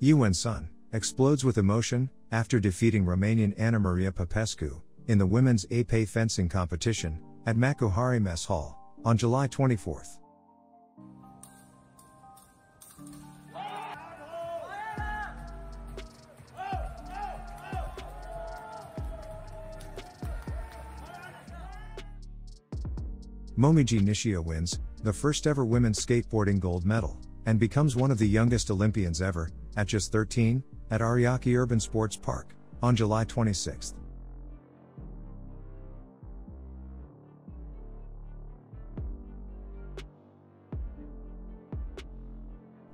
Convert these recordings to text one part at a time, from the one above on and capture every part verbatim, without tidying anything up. Yiwen Sun explodes with emotion after defeating Romanian Anna Maria Popescu in the women's A P E fencing competition at Makuhari Mess Hall on July twenty-fourth. Momiji Nishiya wins the first ever women's skateboarding gold medal and becomes one of the youngest Olympians ever, at just thirteen, at Ariake Urban Sports Park on July twenty-sixth.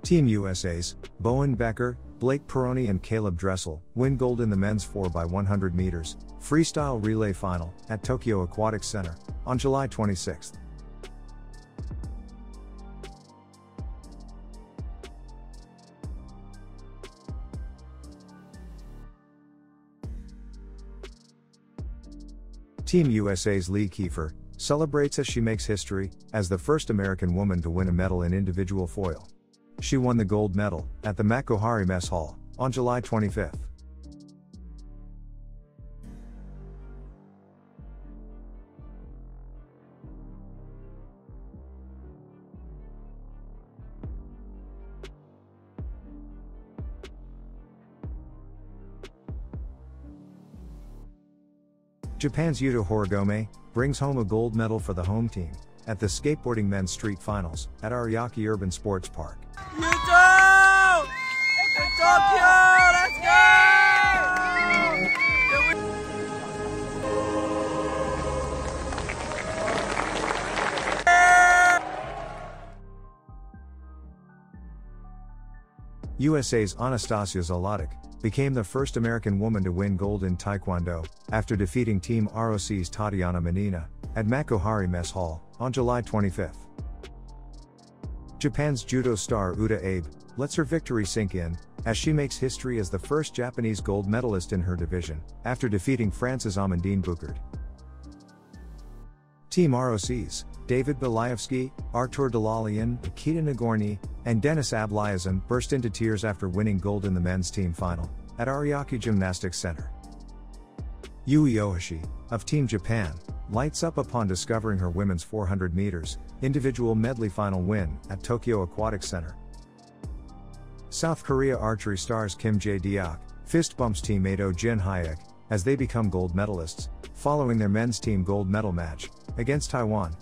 Team U S A's Bowen Becker, Blake Pieroni and Caleb Dressel win gold in the men's four by one hundred meters freestyle relay final at Tokyo Aquatics Centre on July twenty-sixth. Team U S A's Lee Kiefer celebrates as she makes history as the first American woman to win a medal in individual foil. She won the gold medal at the Makuhari Mess Hall on July twenty-fifth. Japan's Yuto Horigome brings home a gold medal for the home team at the skateboarding men's street finals at Ariake Urban Sports Park. Yuto! It's Tokyo! Let's go! U S A's Anastasija Zolotic became the first American woman to win gold in Taekwondo after defeating Team R O C's Tatiana Minina at Makuhari Mess Hall on July twenty-fifth. Japan's judo star Uta Abe lets her victory sink in as she makes history as the first Japanese gold medalist in her division after defeating France's Amandine Bucard. Team R O C's David Belyavskiy, Artur Dalaloyan, Nikita Nagornyy, and Denis Abliazin burst into tears after winning gold in the men's team final at Ariake Gymnastics Centre. Yui Ohashi, of Team Japan, lights up upon discovering her women's four hundred meters individual medley final win at Tokyo Aquatics Centre. South Korea archery stars Kim Je-deok fist bumps teammate Oh Jin-hyek as they become gold medalists, following their men's team gold medal match against Taiwan